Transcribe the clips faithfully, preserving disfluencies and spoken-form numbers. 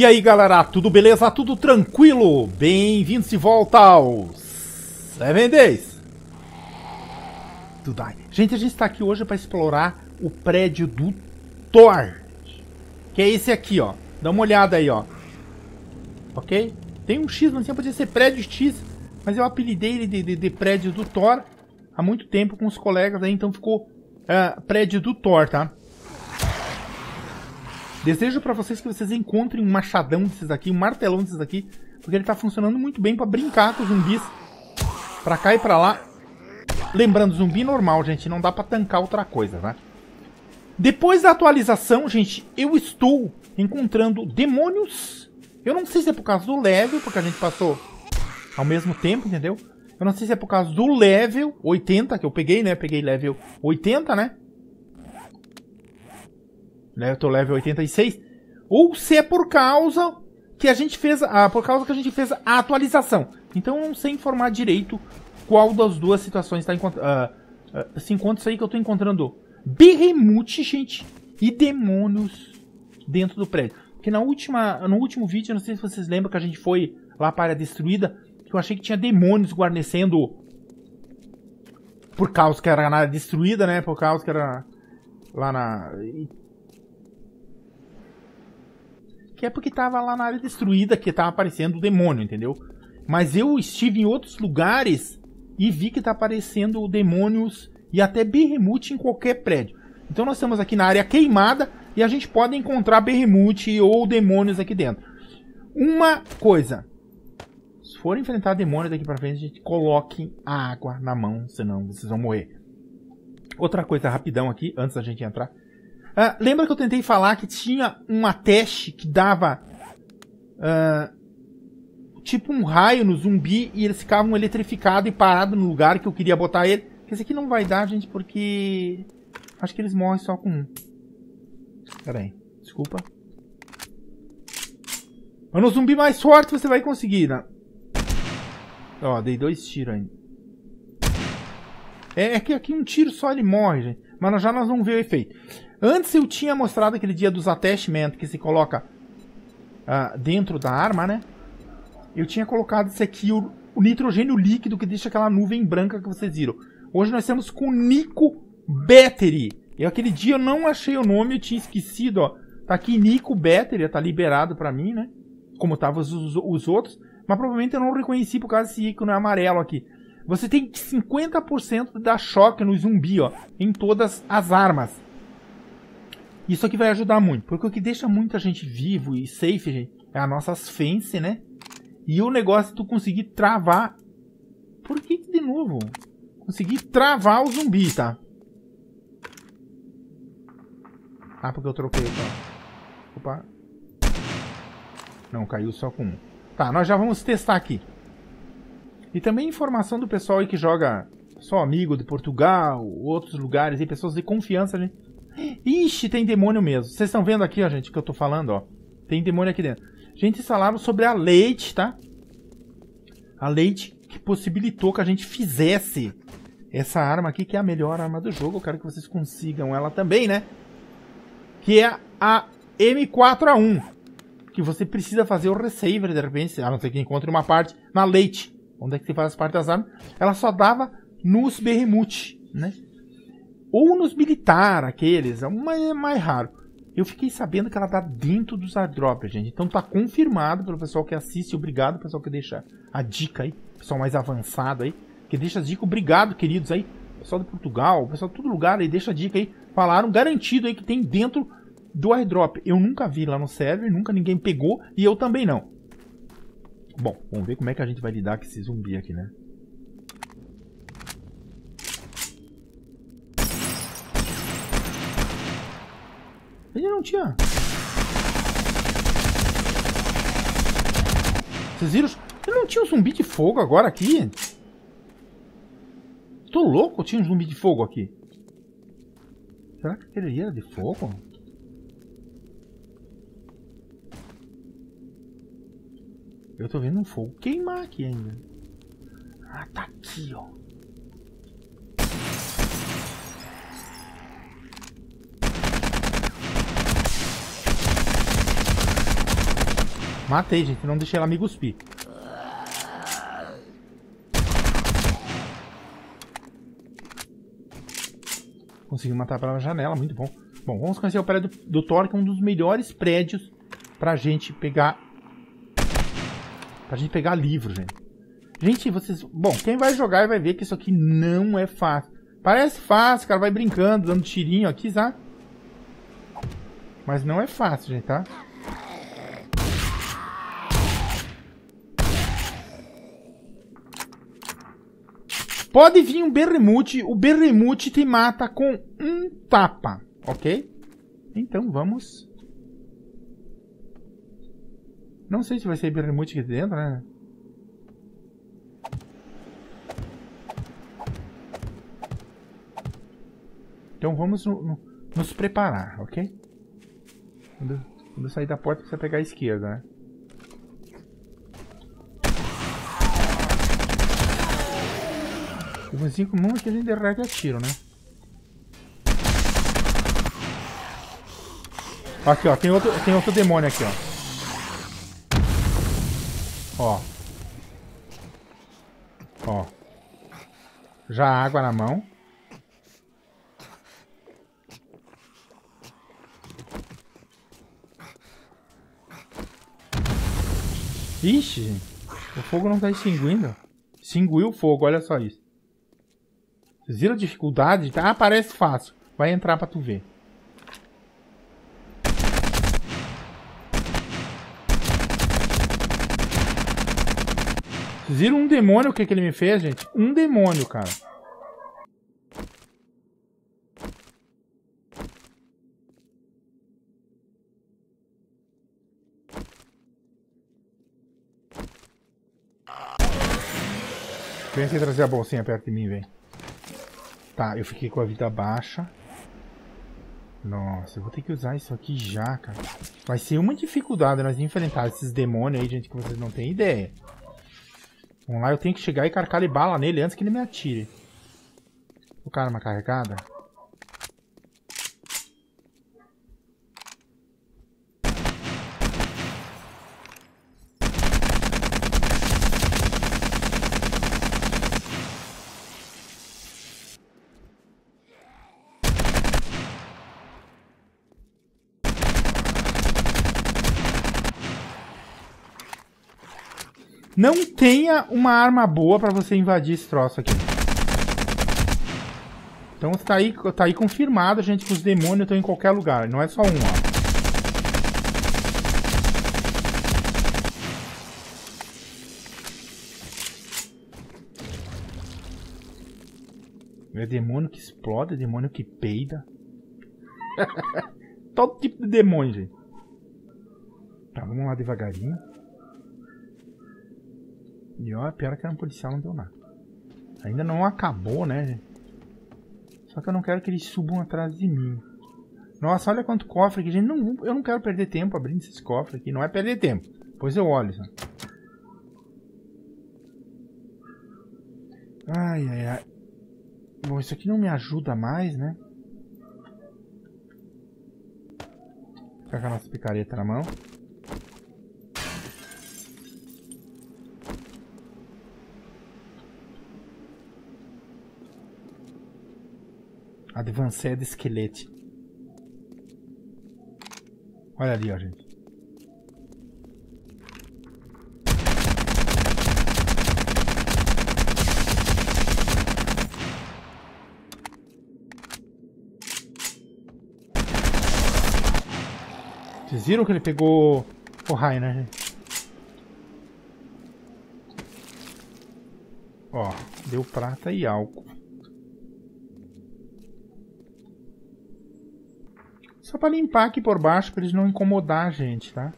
E aí galera, tudo beleza? Tudo tranquilo? Bem-vindos de volta ao sete Days To Die. Gente, a gente está aqui hoje para explorar o prédio do Thor, que é esse aqui, ó. Dá uma olhada aí, ó. Ok? Tem um X, não sei, podia ser prédio X, mas eu apelidei ele de, de, de prédio do Thor há muito tempo com os colegas aí, então ficou uh, prédio do Thor, tá? Desejo para vocês que vocês encontrem um machadão desses aqui, um martelão desses aqui, porque ele tá funcionando muito bem para brincar com os zumbis para cá e para lá. Lembrando, zumbi normal, gente, não dá para tancar outra coisa, né? Depois da atualização, gente, eu estou encontrando demônios. Eu não sei se é por causa do level, porque a gente passou ao mesmo tempo, entendeu? Eu não sei se é por causa do level oitenta que eu peguei, né? Peguei level oitenta, né? Eu tô level oitenta e seis, ou se é por causa que a gente fez a por causa que a gente fez a atualização. Então eu não sei informar direito qual das duas situações tá encont uh, uh, se encontra isso aí que eu tô encontrando berremute, gente, e demônios dentro do prédio. Porque na última no último vídeo, eu não sei se vocês lembram que a gente foi lá para a área destruída, que eu achei que tinha demônios guarnecendo por causa que era na área destruída, né? Por causa que era lá na que é porque tava lá na área destruída que tava aparecendo o demônio, entendeu? Mas eu estive em outros lugares e vi que tá aparecendo demônios e até berremute em qualquer prédio. Então nós estamos aqui na área queimada e a gente pode encontrar berremute ou demônios aqui dentro. Uma coisa, se for enfrentar demônios daqui pra frente, a gente coloque a água na mão, senão vocês vão morrer. Outra coisa rapidão aqui, antes da gente entrar. Uh, lembra que eu tentei falar que tinha uma teste que dava uh, tipo um raio no zumbi e eles ficavam eletrificados e parados no lugar que eu queria botar ele? Esse aqui não vai dar, gente, porque acho que eles morrem só com um. Pera aí, desculpa. Mas no zumbi mais forte você vai conseguir, né? Ó, dei dois tiros ainda. É, é que aqui um tiro só ele morre, gente. Mas já nós vamos ver o efeito. Antes eu tinha mostrado aquele dia dos attachments que se coloca uh, dentro da arma, né? Eu tinha colocado esse aqui, o, o nitrogênio líquido que deixa aquela nuvem branca que vocês viram. Hoje nós temos com o Nico Battery. E aquele dia eu não achei o nome, eu tinha esquecido, ó. Tá aqui Nico Battery, tá liberado pra mim, né? Como estavam os, os, os outros. Mas provavelmente eu não reconheci por causa desse ícone amarelo aqui. Você tem cinquenta por cento da choque no zumbi, ó. Em todas as armas. Isso aqui vai ajudar muito, porque o que deixa muita gente vivo e safe, gente, é as nossas fence, né? E o negócio é tu conseguir travar... Por que de novo? Conseguir travar o zumbi, tá? Ah, porque eu troquei, tá? Opa. Não, caiu só com um. Tá, nós já vamos testar aqui. E também informação do pessoal aí que joga só amigo de Portugal, outros lugares, aí, pessoas de confiança, gente. Ixi, tem demônio mesmo. Vocês estão vendo aqui, ó, gente, que eu tô falando, ó. Tem demônio aqui dentro. Gente, falaram sobre a leite, tá? A leite que possibilitou que a gente fizesse essa arma aqui, que é a melhor arma do jogo. Eu quero que vocês consigam ela também, né? Que é a M quatro A um. Que você precisa fazer o resaver, de repente, a não ser que encontre uma parte na leite. Onde é que você faz as partes das armas? Ela só dava nos berremute, né? Ou nos militar, aqueles, mas é mais raro. Eu fiquei sabendo que ela dá dentro dos airdrops, gente. Então tá confirmado pelo pessoal que assiste. Obrigado, pessoal que deixa a dica aí. Pessoal mais avançado aí, que deixa a dica. Obrigado, queridos aí. Pessoal de Portugal, pessoal de todo lugar aí, deixa a dica aí. Falaram, garantido aí que tem dentro do airdrop. Eu nunca vi lá no server, nunca ninguém pegou e eu também não. Bom, vamos ver como é que a gente vai lidar com esse zumbi aqui, né? Ele não tinha. Vocês viram? Ele não tinha um zumbi de fogo agora aqui? Tô louco, tinha um zumbi de fogo aqui. Será que ele era de fogo? Eu tô vendo um fogo queimar aqui ainda. Ah, tá aqui, ó. Matei, gente. Não deixei ela me cuspir. Consegui matar pela janela. Muito bom. Bom, vamos conhecer o prédio do, do Thor, que é um dos melhores prédios pra gente pegar... Pra gente pegar livro, gente. Gente, vocês... Bom, quem vai jogar vai ver que isso aqui não é fácil. Parece fácil, cara. Vai brincando, dando tirinho aqui, sabe? Mas não é fácil, gente, tá? Pode vir um berremute. O berremute te mata com um tapa, ok? Então, vamos... Não sei se vai ser berremute aqui dentro, né? Então vamos no, no, nos preparar, ok? Quando, quando eu sair da porta, precisa pegar a esquerda, né? O vizinho comum aqui a gente derrete a tiro, né? Aqui, ó. Tem outro, tem outro demônio aqui, ó. Ó. Ó. Já água na mão. Ixi, o fogo não tá extinguindo. Extinguiu o fogo, olha só isso. Vocês viram a dificuldade? Ah, parece fácil. Vai entrar pra tu ver. Vocês viram um demônio o que, que ele me fez, gente? Um demônio, cara. Vem aqui trazer a bolsinha perto de mim, vem. Tá, eu fiquei com a vida baixa. Nossa, eu vou ter que usar isso aqui já, cara. Vai ser uma dificuldade nós enfrentar esses demônios aí, gente, que vocês não têm ideia. Vamos lá, eu tenho que chegar e carcar de bala nele antes que ele me atire. O cara uma carregada. Não tenha uma arma boa pra você invadir esse troço aqui. Então tá aí, tá aí confirmado, gente, que os demônios estão em qualquer lugar. Não é só um, ó. É demônio que explode, é demônio que peida. Todo tipo de demônio, gente. Tá, vamos lá devagarinho. E ó, a pior é que era um policial, não deu nada. Ainda não acabou, né, gente? Só que eu não quero que eles subam atrás de mim. Nossa, olha quanto cofre aqui, gente. Não, eu não quero perder tempo abrindo esses cofres aqui. Não é perder tempo. Depois eu olho, só. Ai, ai, ai. Bom, isso aqui não me ajuda mais, né? Vou ficar com a nossa picareta na mão. Advanced Esqueleto. Olha ali, ó, gente. Vocês viram que ele pegou o raio, né, gente? Ó, deu prata e álcool. Só pra limpar aqui por baixo, pra eles não incomodar a gente, tá?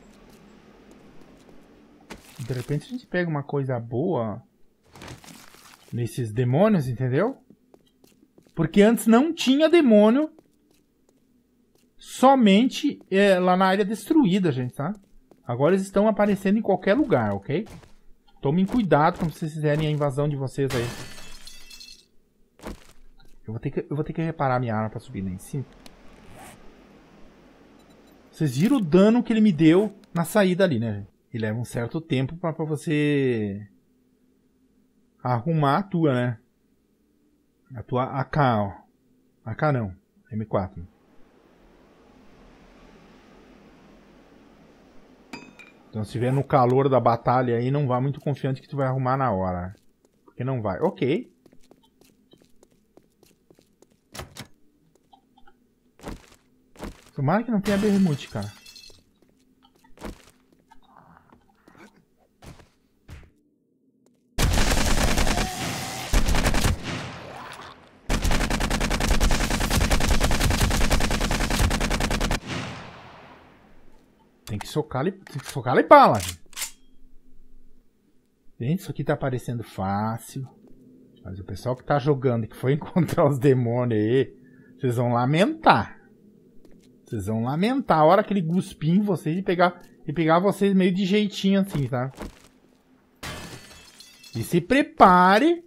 De repente a gente pega uma coisa boa nesses demônios, entendeu? Porque antes não tinha demônio somente é, lá na área destruída, gente, tá? Agora eles estão aparecendo em qualquer lugar, ok? Tomem cuidado quando vocês fizerem a invasão de vocês aí. Eu vou ter que, eu vou ter que reparar minha arma pra subir lá em cima. Vocês viram o dano que ele me deu na saída ali, né, gente? E leva um certo tempo pra, pra você arrumar a tua, né? A tua A K, ó. A K não, M quatro. Então se vier no calor da batalha aí, não vá muito confiante que tu vai arrumar na hora. Porque não vai. Ok. Tomara que não tenha bermute, cara. Tem que socar ali, tem que socar ali bala. Gente, isso aqui tá parecendo fácil. Mas o pessoal que tá jogando e que foi encontrar os demônios aí, vocês vão lamentar. Vocês vão lamentar a hora que ele cuspir em vocês e pegar, e pegar vocês meio de jeitinho assim, tá? E se prepare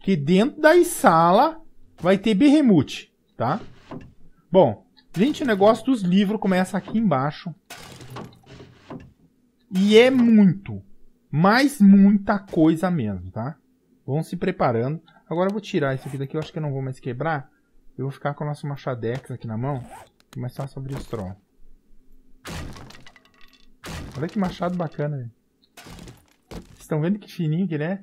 que dentro da sala vai ter berremute, tá? Bom, gente, o negócio dos livros começa aqui embaixo. E é muito, mas muita coisa mesmo, tá? Vão se preparando. Agora eu vou tirar isso aqui daqui, eu acho que eu não vou mais quebrar. Eu vou ficar com o nosso machadex aqui na mão. Começar sobre os troll. Olha que machado bacana, velho. Vocês estão vendo que fininho que ele é?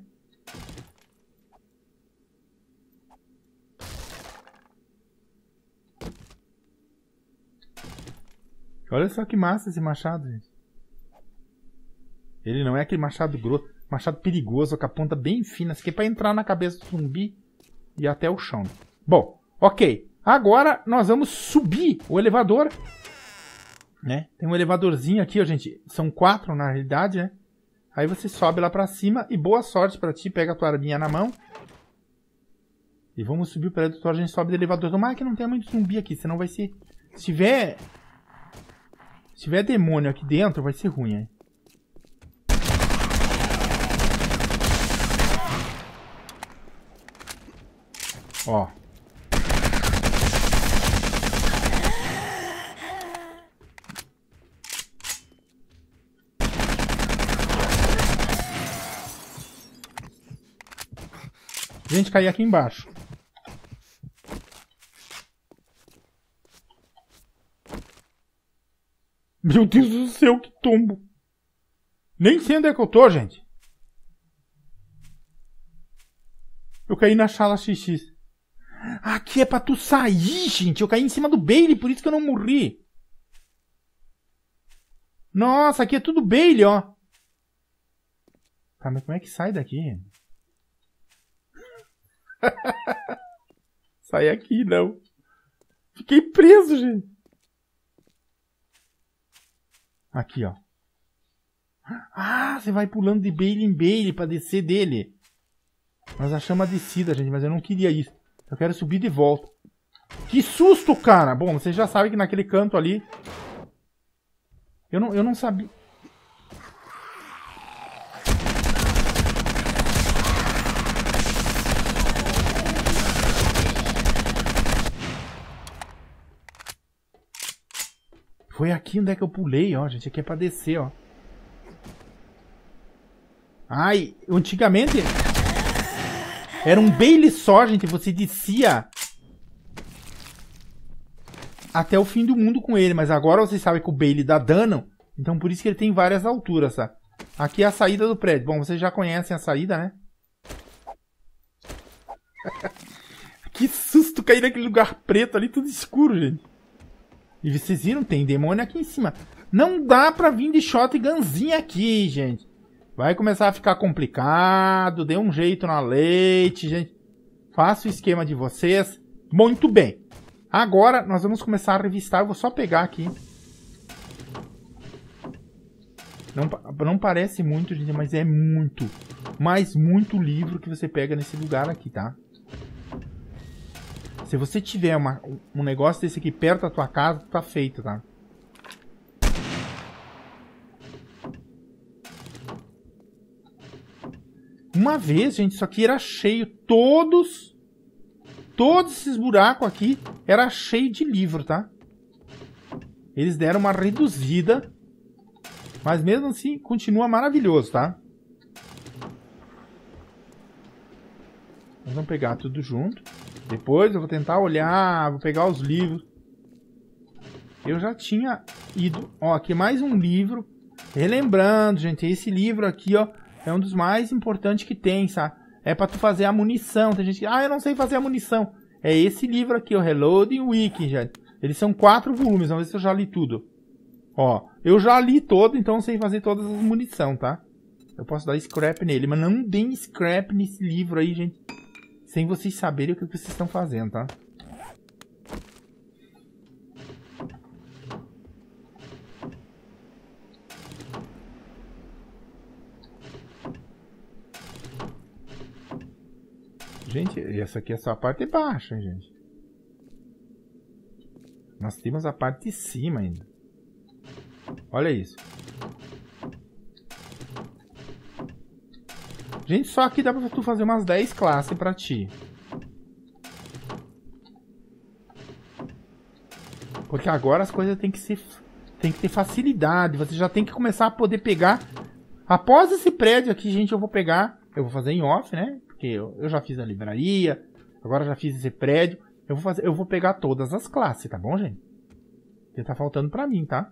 Olha só que massa esse machado, gente. Ele não é aquele machado grosso, machado perigoso, com a ponta bem fina. Isso aqui é pra entrar na cabeça do zumbi e até o chão. Bom, ok. Agora nós vamos subir o elevador, né? Tem um elevadorzinho aqui, ó, gente. São quatro na realidade, né? Aí você sobe lá pra cima e boa sorte pra ti. Pega a tua arminha na mão. E vamos subir o prédio do Thor. A gente sobe do elevador. Tomara que não tenha muito zumbi aqui, senão vai ser... Se tiver... Se tiver demônio aqui dentro, vai ser ruim, hein? Ó. Gente, cair aqui embaixo. Meu Deus do céu, que tombo. Nem sei onde é que eu tô, gente. Eu caí na sala xis xis. Aqui é pra tu sair, gente. Eu caí em cima do Bailey, por isso que eu não morri. Nossa, aqui é tudo Bailey, ó. Tá, mas como é que sai daqui? Sai aqui, não. Fiquei preso, gente. Aqui, ó. Ah, você vai pulando de Bailey em Bailey pra descer dele. Nós achamos a descida, gente, mas eu não queria isso. Eu quero subir de volta. Que susto, cara! Bom, vocês já sabem que naquele canto ali... Eu não, eu não sabia... Foi aqui onde é que eu pulei, ó, gente. Aqui é pra descer, ó. Ai, antigamente... Era um Bailey só, gente. Você descia... Até o fim do mundo com ele. Mas agora vocês sabem que o Bailey dá dano. Então por isso que ele tem várias alturas, tá? Aqui é a saída do prédio. Bom, vocês já conhecem a saída, né? Que susto cair naquele lugar preto ali, tudo escuro, gente. E vocês viram, tem demônio aqui em cima. Não dá pra vir de shotgunzinha aqui, gente. Vai começar a ficar complicado. Dê um jeito na leite, gente. Faça o esquema de vocês. Muito bem. Agora nós vamos começar a revistar. Eu vou só pegar aqui. Não, não parece muito, gente, mas é muito. Mas muito livro que você pega nesse lugar aqui, tá? Se você tiver uma, um negócio desse aqui perto da tua casa, tá feito, tá? Uma vez, gente, isso aqui era cheio. Todos, todos esses buracos aqui era cheio de livro, tá? Eles deram uma reduzida. Mas mesmo assim, continua maravilhoso, tá? Nós vamos pegar tudo junto. Depois eu vou tentar olhar, vou pegar os livros. Eu já tinha ido... Ó, aqui mais um livro. Relembrando, gente, esse livro aqui, ó, é um dos mais importantes que tem, sabe? É pra tu fazer a munição. Tem gente que... Ah, eu não sei fazer a munição. É esse livro aqui, o Reloading Wiki, gente. Eles são quatro volumes, vamos ver se eu já li tudo. Ó, eu já li todo, então sei fazer todas as munições, tá? Eu posso dar scrap nele, mas não deem scrap nesse livro aí, gente. Sem vocês saberem o que vocês estão fazendo, tá? Gente, essa aqui é só a parte baixa, hein, gente. Nós temos a parte de cima ainda. Olha isso. Gente, só aqui dá pra tu fazer umas dez classes pra ti. Porque agora as coisas tem que ser, tem que ter facilidade. Você já tem que começar a poder pegar. Após esse prédio aqui, gente, eu vou pegar... Eu vou fazer em off, né? Porque eu, eu já fiz a livraria. Agora já fiz esse prédio. Eu vou, fazer, eu vou pegar todas as classes, tá bom, gente? Porque tá faltando pra mim, tá?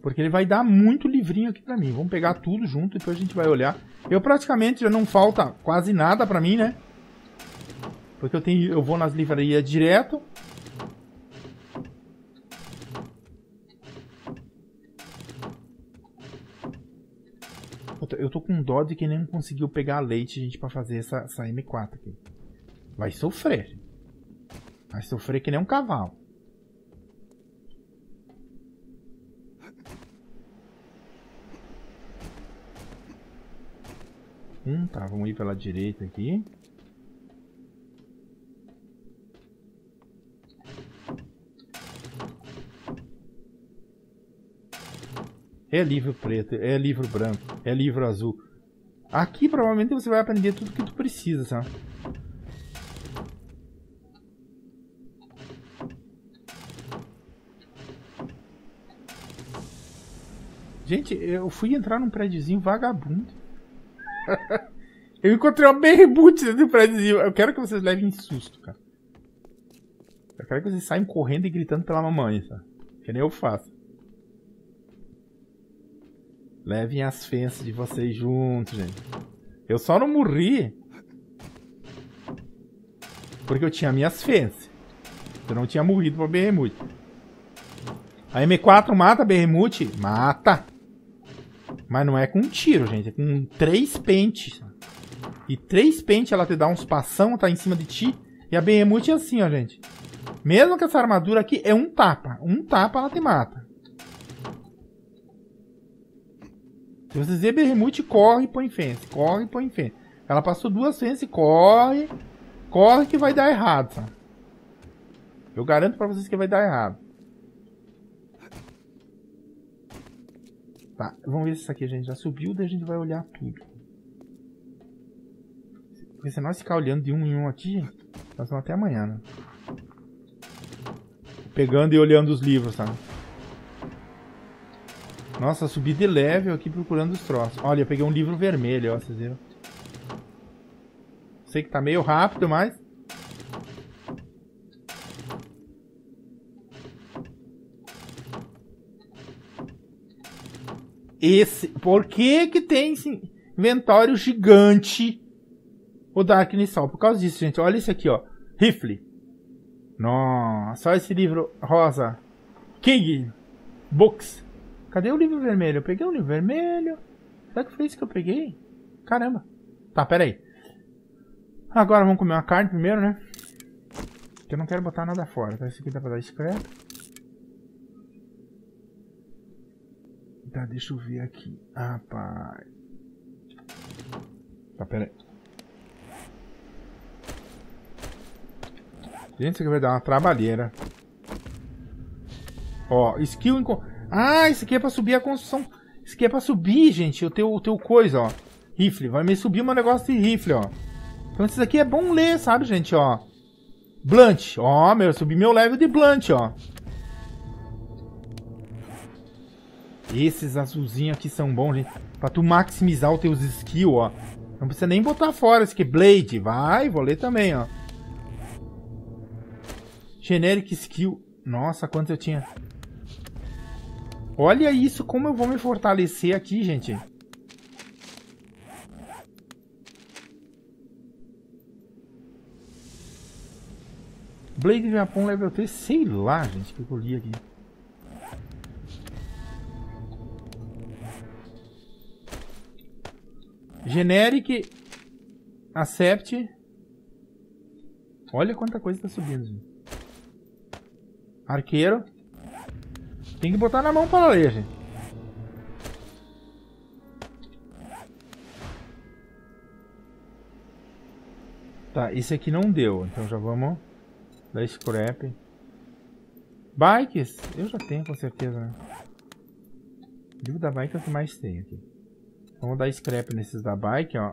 Porque ele vai dar muito livrinho aqui pra mim. Vamos pegar tudo junto, depois a gente vai olhar. Eu praticamente já não falta quase nada pra mim, né? Porque eu, tenho, eu vou nas livrarias direto. Eu tô com dó de quem nem conseguiu pegar leite, gente, pra fazer essa, essa M quatro aqui. Vai sofrer. Vai sofrer que nem um cavalo. Hum, tá, vamos ir pela direita aqui. É livro preto, é livro branco, é livro azul. Aqui provavelmente você vai aprender tudo que tu precisa, sabe? Gente, eu fui entrar num prédiozinho vagabundo. Eu encontrei uma berreboot dentro do prédiozinho. Eu quero que vocês levem susto, cara. Eu quero que vocês saiam correndo e gritando pela mamãe, sabe? Que nem eu faço. Levem as fences de vocês juntos, gente. Eu só não morri porque eu tinha minhas fences. Eu não tinha morrido pra berreboot. A M quatro mata a berreboot? Mata! Mas não é com um tiro, gente. É com três pentes. E três pentes ela te dá uns passão, tá em cima de ti. E a Behemoth é assim, ó, gente. Mesmo que essa armadura aqui é um tapa. Um tapa ela te mata. Se vocês verem Behemoth, corre e põe fence. Corre e põe fence. Ela passou duas fences, corre. Corre que vai dar errado, sabe? Eu garanto pra vocês que vai dar errado. Tá, vamos ver se isso aqui a gente já subiu, daí a gente vai olhar tudo. Porque se nós ficar olhando de um em um aqui, nós vamos até amanhã, né? Pegando e olhando os livros, tá? Nossa, subi de level aqui procurando os troços. Olha, eu peguei um livro vermelho, ó, vocês viram? Sei que tá meio rápido, mas... Esse, por que que tem esse inventório gigante o Darkness Falls? Por causa disso, gente. Olha isso aqui, ó. Rifle. Nossa, só esse livro rosa. King Books. Cadê o livro vermelho? Eu peguei um livro vermelho. Será que foi isso que eu peguei? Caramba. Tá, pera aí. Agora vamos comer uma carne primeiro, né? Porque eu não quero botar nada fora. Tá? Esse aqui dá pra dar scrap. Tá, deixa eu ver aqui. Rapaz. Tá, pera aí. Gente, isso aqui vai dar uma trabalheira. Ó, skill... Ah, isso aqui é pra subir a construção. Isso aqui é pra subir, gente, o teu, o teu coisa, ó. Rifle. Vai me subir um negócio de rifle, ó. Então isso aqui é bom ler, sabe, gente, ó. Blunt. Ó, meu, eu subi meu level de blunt, ó. Esses azulzinhos aqui são bons, gente. Pra tu maximizar os teus skills, ó. Não precisa nem botar fora esse aqui. Blade, vai, vou ler também, ó. Generic skill. Nossa, quanto eu tinha. Olha isso, como eu vou me fortalecer aqui, gente. Blade Japão level três, sei lá, gente, que eu li aqui. Generic, accept. Olha quanta coisa tá subindo, gente. Arqueiro. Tem que botar na mão para ler, gente. Tá, esse aqui não deu, então já vamos... Da scrap. Bikes? Eu já tenho, com certeza, né? O livro da bike é o que mais tem aqui. Vamos dar scrap nesses da bike, ó.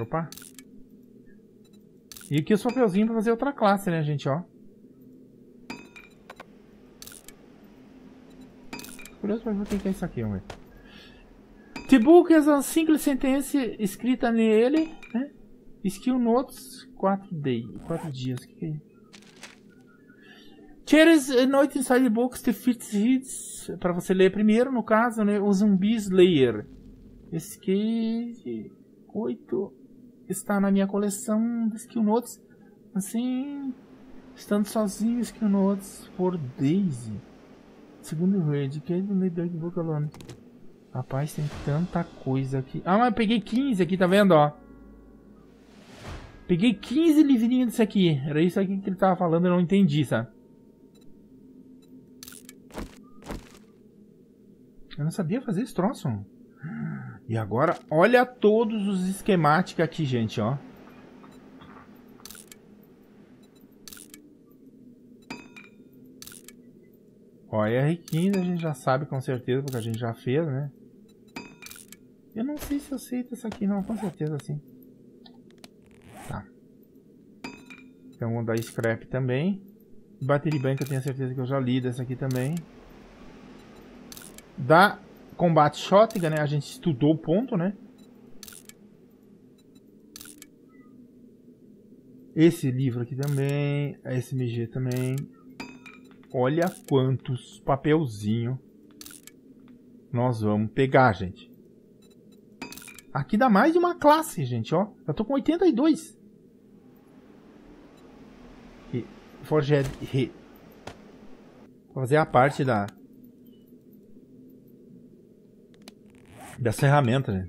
Opa! E aqui os papelzinhos pra fazer outra classe, né, gente, ó. Curioso pra ver o que é isso aqui, vamos ver. The book is a single sentence escrita nele, né? Skill Notes, quatro dias. Que que é? There is a note inside the box to fit hits. Para você ler primeiro, no caso, né? O Zumbi Slayer. Esse que oito está na minha coleção de Skill Notes. Assim, estando sozinho, Skill Notes for Daisy. Segundo o Red, que é do Dark Book Alone. Rapaz, tem tanta coisa aqui. Ah, mas eu peguei quinze aqui, tá vendo, ó? Peguei quinze livrinhos disso aqui. Era isso aqui que ele tava falando, eu não entendi, sabe? Eu não sabia fazer esse troço. E agora, olha todos os esquemáticos aqui, gente, ó. Ó, R quinze a gente já sabe com certeza, porque a gente já fez, né? Eu não sei se eu aceito essa aqui não, com certeza sim. Tá. Então vamos dar scrap também. Battery bank eu tenho certeza que eu já li dessa aqui também. Da combate shotgun, né? A gente estudou o ponto, né? Esse livro aqui também. A S M G também. Olha quantos papelzinho nós vamos pegar, gente. Aqui dá mais de uma classe, gente, ó. Eu tô com oitenta e dois. E forjed re. Vou fazer a parte da da ferramenta, né?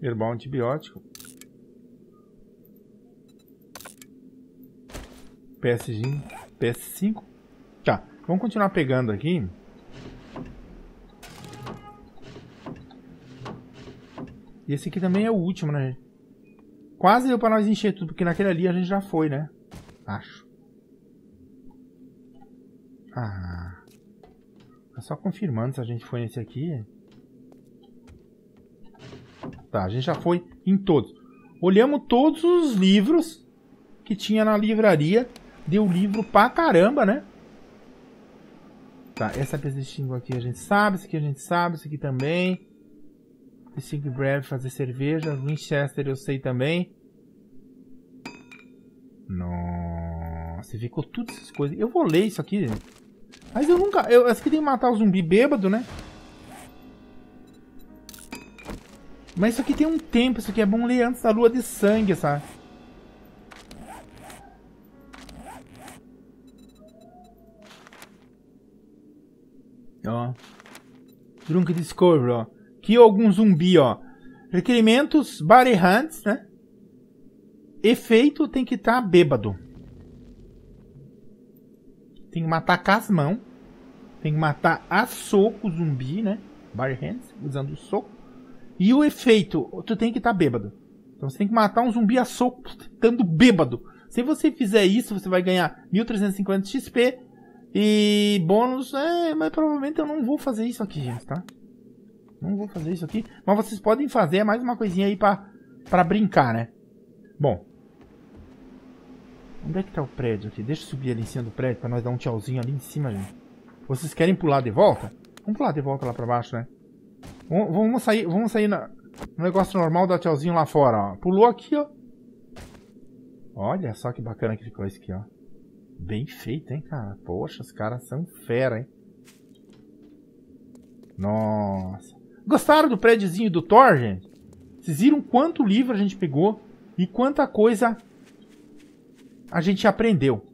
Herbal antibiótico. P S cinco. Tá, vamos continuar pegando aqui. E esse aqui também é o último, né? Quase deu pra nós encher tudo, porque naquele ali a gente já foi, né? Acho. Ah. Tá só confirmando se a gente foi nesse aqui. Tá, a gente já foi em todos. Olhamos todos os livros que tinha na livraria. Deu livro pra caramba, né? Tá, essa P S cinco aqui a gente sabe, isso aqui a gente sabe, isso aqui também. P S cinco Breve fazer cerveja, Winchester eu sei também. Nossa, ficou tudo essas coisas. Eu vou ler isso aqui, mas eu nunca... Eu, essa aqui tem que matar o zumbi bêbado, né? Mas isso aqui tem um tempo, isso aqui é bom ler antes da lua de sangue, sabe? Ó. Drunk Discovery, ó. Que algum zumbi, ó. Requerimentos, body hunts, né? Efeito tem que estar tá bêbado. Tem que matar com as mãos. Tem que matar a soco zumbi, né? Body hands, usando o soco. E o efeito, tu tem que estar tá bêbado. Então você tem que matar um zumbi a soco estando bêbado. Se você fizer isso, você vai ganhar mil trezentos e cinquenta X P. E bônus, é, mas provavelmente eu não vou fazer isso aqui, gente, tá? Não vou fazer isso aqui, mas vocês podem fazer mais uma coisinha aí pra, pra brincar, né? Bom, Onde é que tá o prédio aqui? Deixa eu subir ali em cima do prédio pra nós dar um tchauzinho ali em cima, gente. Vocês querem pular de volta? Vamos pular de volta lá pra baixo, né? Vamos, vamos sair, vamos sair na, no negócio normal, dar tchauzinho lá fora, ó. Pulou aqui, ó. Olha só que bacana que ficou isso aqui, ó. Bem feito, hein, cara? Poxa, os caras são fera, hein? Nossa. Gostaram do prédiozinho do Thor, gente? Vocês viram quanto livro a gente pegou e quanta coisa a gente aprendeu.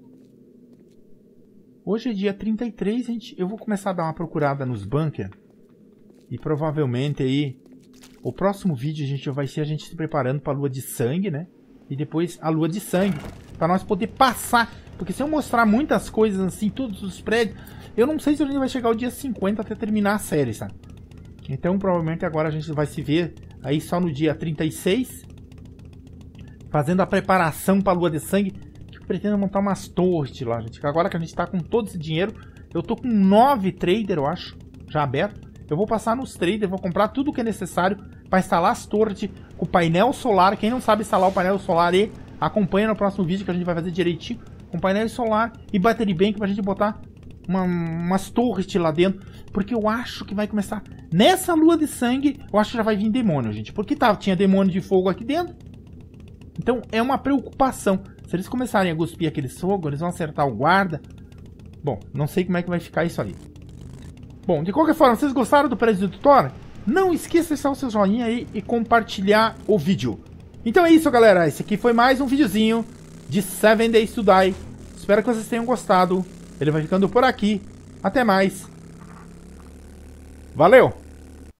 Hoje é dia trinta e três, gente. Eu vou começar a dar uma procurada nos bunker. E provavelmente aí... O próximo vídeo, gente, vai ser a gente se preparando para a lua de sangue, né? E depois a lua de sangue. Para nós poder passar... Porque se eu mostrar muitas coisas assim, todos os prédios, eu não sei se a gente vai chegar ao dia cinquenta até terminar a série, sabe? Então, provavelmente agora a gente vai se ver aí só no dia trinta e seis, fazendo a preparação para a lua de sangue, que eu pretendo montar umas torres lá, gente. Agora que a gente está com todo esse dinheiro, eu tô com nove traders, eu acho, já aberto. Eu vou passar nos traders, vou comprar tudo que é necessário para instalar as torres com o painel solar. Quem não sabe instalar o painel solar, e acompanha no próximo vídeo que a gente vai fazer direitinho. Com painel solar e battery bank pra gente botar uma, umas torres lá dentro. Porque eu acho que vai começar... Nessa lua de sangue, eu acho que já vai vir demônio, gente. Porque tá, tinha demônio de fogo aqui dentro. Então é uma preocupação. Se eles começarem a cuspir aquele fogo, eles vão acertar o guarda. Bom, não sei como é que vai ficar isso aí. Bom, de qualquer forma, vocês gostaram do prédio do Thor? Não esqueça de deixar o seu joinha aí e compartilhar o vídeo. Então é isso, galera. Esse aqui foi mais um videozinho de seven Days To Die. Espero que vocês tenham gostado. Ele vai ficando por aqui. Até mais. Valeu!